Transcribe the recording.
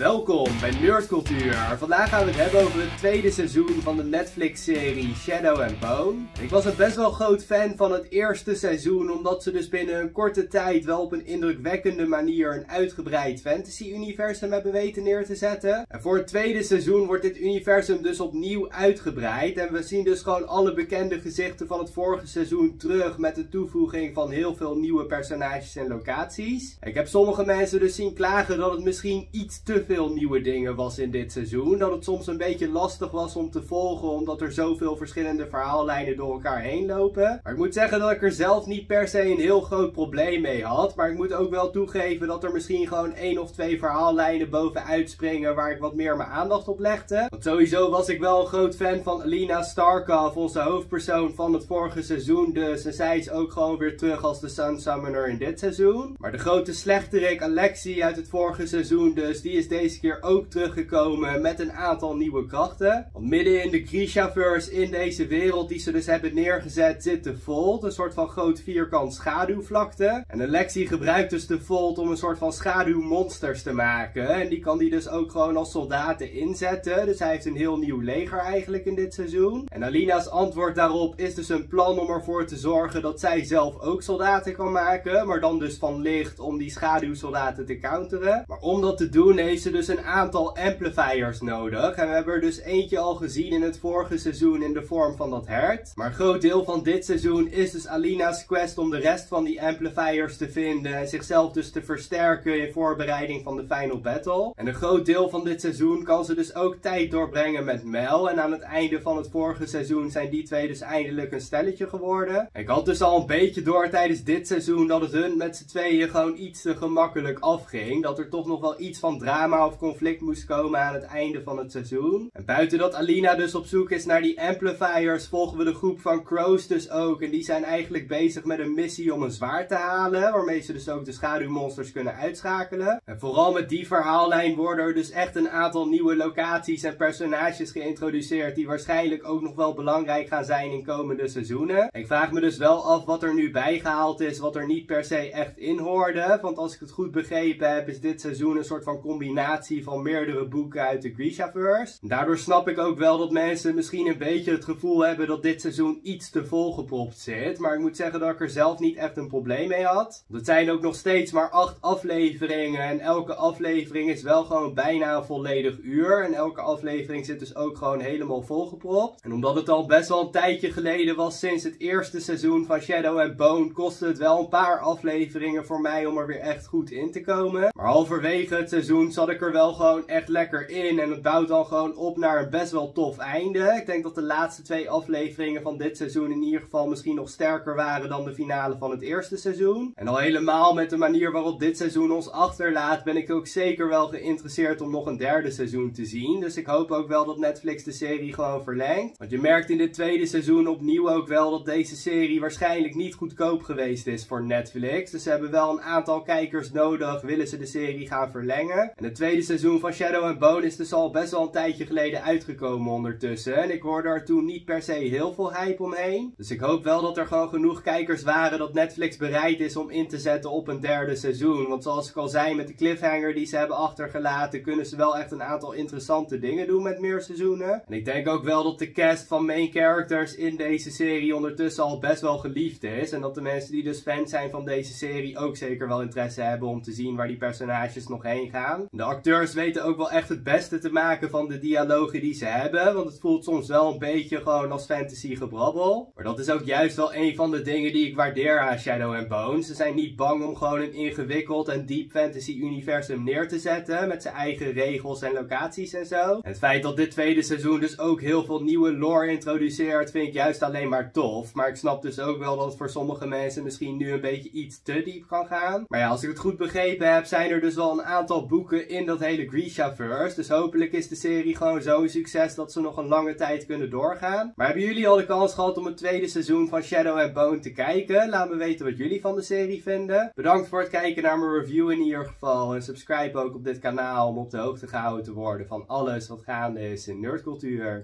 Welkom bij Nerdcultuur. Vandaag gaan we het hebben over het tweede seizoen van de Netflix-serie Shadow and Bone. Ik was een best wel groot fan van het eerste seizoen, omdat ze dus binnen een korte tijd wel op een indrukwekkende manier een uitgebreid fantasy-universum hebben weten neer te zetten. En voor het tweede seizoen wordt dit universum dus opnieuw uitgebreid. En we zien dus gewoon alle bekende gezichten van het vorige seizoen terug, met de toevoeging van heel veel nieuwe personages en locaties. Ik heb sommige mensen dus zien klagen dat het misschien iets te veel nieuwe dingen was in dit seizoen. Dat het soms een beetje lastig was om te volgen, omdat er zoveel verschillende verhaallijnen door elkaar heen lopen. Maar ik moet zeggen dat ik er zelf niet per se een heel groot probleem mee had. Maar ik moet ook wel toegeven dat er misschien gewoon 1 of 2 verhaallijnen bovenuit springen waar ik wat meer mijn aandacht op legde. Want sowieso was ik wel een groot fan van Alina Starkov, onze hoofdpersoon van het vorige seizoen dus. En zij is ook gewoon weer terug als de Sun Summoner in dit seizoen. Maar de grote slechterik Alexi uit het vorige seizoen dus, die is deze keer ook teruggekomen met een aantal nieuwe krachten. Want midden in de Grishaverse, in deze wereld die ze dus hebben neergezet, zit de Fold. Een soort van groot vierkant schaduwvlakte. En Alexi gebruikt dus de Fold om een soort van schaduwmonsters te maken. En die kan die dus ook gewoon als soldaten inzetten. Dus hij heeft een heel nieuw leger eigenlijk in dit seizoen. En Alina's antwoord daarop is dus een plan om ervoor te zorgen dat zij zelf ook soldaten kan maken. Maar dan dus van licht, om die schaduwsoldaten te counteren. Maar om dat te doen heeft ze dus een aantal amplifiers nodig. En we hebben er dus eentje al gezien in het vorige seizoen in de vorm van dat hert. Maar een groot deel van dit seizoen is dus Alina's quest om de rest van die amplifiers te vinden. En zichzelf dus te versterken in voorbereiding van de final battle. En een groot deel van dit seizoen kan ze dus ook tijd doorbrengen met Mel. En aan het einde van het vorige seizoen zijn die twee dus eindelijk een stelletje geworden. Ik had dus al een beetje door tijdens dit seizoen dat het hun met z'n tweeën gewoon iets te gemakkelijk afging. Dat er toch nog wel iets van drama of conflict moest komen aan het einde van het seizoen. En buiten dat Alina dus op zoek is naar die amplifiers, volgen we de groep van Crows dus ook. En die zijn eigenlijk bezig met een missie om een zwaard te halen, waarmee ze dus ook de schaduwmonsters kunnen uitschakelen. En vooral met die verhaallijn worden er dus echt een aantal nieuwe locaties en personages geïntroduceerd, die waarschijnlijk ook nog wel belangrijk gaan zijn in komende seizoenen. Ik vraag me dus wel af wat er nu bijgehaald is, wat er niet per se echt in hoorde. Want als ik het goed begrepen heb, is dit seizoen een soort van combinatie van meerdere boeken uit de Grishaverse. Daardoor snap ik ook wel dat mensen misschien een beetje het gevoel hebben dat dit seizoen iets te volgepropt zit. Maar ik moet zeggen dat ik er zelf niet echt een probleem mee had. Want het zijn ook nog steeds maar 8 afleveringen. En elke aflevering is wel gewoon bijna een volledig uur. En elke aflevering zit dus ook gewoon helemaal volgepropt. En omdat het al best wel een tijdje geleden was sinds het eerste seizoen van Shadow and Bone, kostte het wel een paar afleveringen voor mij om er weer echt goed in te komen. Maar halverwege het seizoen zat ik er wel gewoon echt lekker in. En het bouwt dan gewoon op naar een best wel tof einde. Ik denk dat de laatste 2 afleveringen van dit seizoen in ieder geval misschien nog sterker waren dan de finale van het eerste seizoen. En al helemaal met de manier waarop dit seizoen ons achterlaat, ben ik ook zeker wel geïnteresseerd om nog een derde seizoen te zien. Dus ik hoop ook wel dat Netflix de serie gewoon verlengt. Want je merkt in dit tweede seizoen opnieuw ook wel dat deze serie waarschijnlijk niet goedkoop geweest is voor Netflix. Dus ze hebben wel een aantal kijkers nodig, willen ze de serie gaan verlengen. En het tweede seizoen van Shadow and Bone is dus al best wel een tijdje geleden uitgekomen ondertussen. En ik hoorde er toen niet per se heel veel hype omheen. Dus ik hoop wel dat er gewoon genoeg kijkers waren dat Netflix bereid is om in te zetten op een derde seizoen. Want zoals ik al zei, met de cliffhanger die ze hebben achtergelaten, kunnen ze wel echt een aantal interessante dingen doen met meer seizoenen. En ik denk ook wel dat de cast van main characters in deze serie ondertussen al best wel geliefd is. En dat de mensen die dus fan zijn van deze serie ook zeker wel interesse hebben om te zien waar die personages nog heen gaan. De acteurs weten ook wel echt het beste te maken van de dialogen die ze hebben. Want het voelt soms wel een beetje gewoon als fantasy gebrabbel. Maar dat is ook juist wel een van de dingen die ik waardeer aan Shadow and Bone. Ze zijn niet bang om gewoon een ingewikkeld en diep fantasy universum neer te zetten, met zijn eigen regels en locaties en zo. En het feit dat dit tweede seizoen dus ook heel veel nieuwe lore introduceert, vind ik juist alleen maar tof. Maar ik snap dus ook wel dat het voor sommige mensen misschien nu een beetje iets te diep kan gaan. Maar ja, als ik het goed begrepen heb, zijn er dus wel een aantal boeken in dat hele Grishaverse. Dus hopelijk is de serie gewoon zo'n succes dat ze nog een lange tijd kunnen doorgaan. Maar hebben jullie al de kans gehad om het tweede seizoen van Shadow and Bone te kijken? Laat me weten wat jullie van de serie vinden. Bedankt voor het kijken naar mijn review in ieder geval. En subscribe ook op dit kanaal om op de hoogte gehouden te worden van alles wat gaande is in nerdcultuur.